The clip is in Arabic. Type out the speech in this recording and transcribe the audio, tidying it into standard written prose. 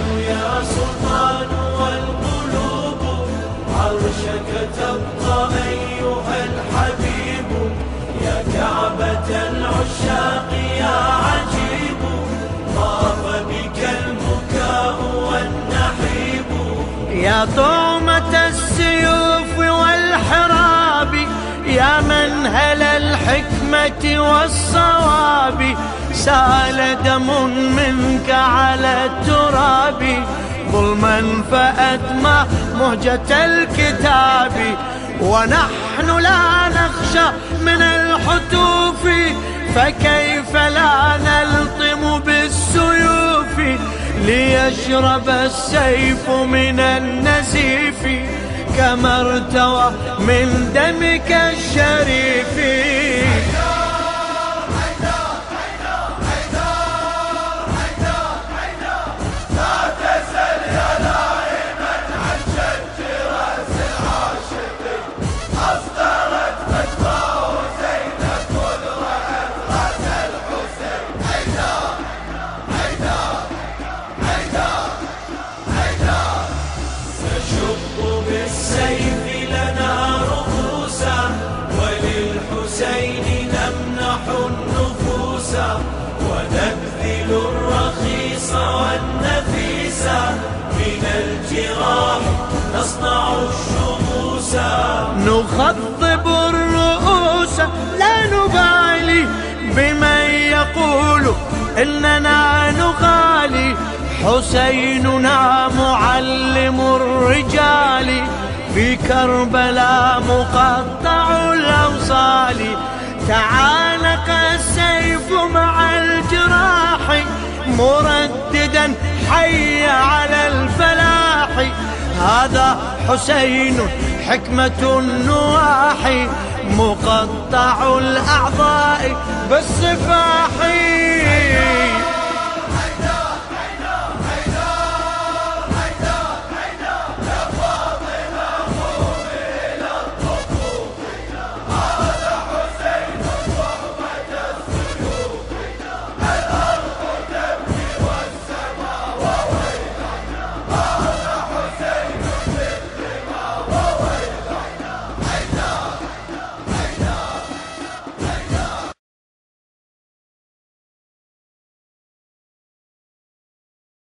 اليد يا سلطان والقلوب عرشك تبقى أيها الحبيب يا كعبة العشاق يا عجيب طاف بك المكاء والنحيب يا طعمة السيوف والحراب يا من هل الحكمة والصواب سال دم منك على التراب ظلما فأدمى مهجة الكتاب ونحن لا نخشى من الحتوف فكيف لا نلطم بالسيوف ليشرب السيف من النزيف كما ارتوى من دمك الشريف. من الجراح نصنع الشموس نخضب الرؤوس لا نبالي بمن يقول إننا نغالي حسيننا معلم الرجال في كربلاء مقطع الأوصال تعالق السيف مع الجراح مرددا حي على الفلاح هذا حسين حكمة النواحي مقطع الأعضاء بالسفاح.